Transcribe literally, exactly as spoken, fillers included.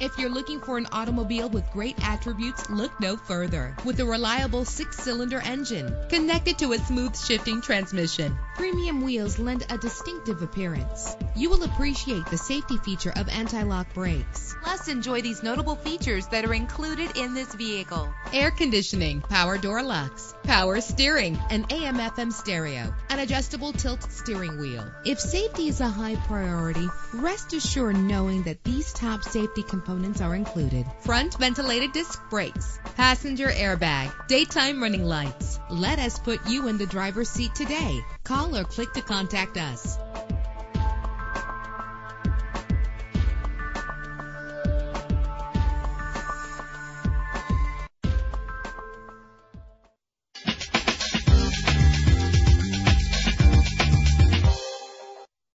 If you're looking for an automobile with great attributes, look no further. With a reliable six-cylinder engine connected to a smooth shifting transmission, premium wheels lend a distinctive appearance. You will appreciate the safety feature of anti-lock brakes. Plus, enjoy these notable features that are included in this vehicle: air conditioning, power door locks, power steering, an A M F M stereo, an adjustable tilt steering wheel. If safety is a high priority, rest assured knowing that these top safety components are included: front ventilated disc brakes, passenger airbag, daytime running lights. Let us put you in the driver's seat today. Call or click to contact us.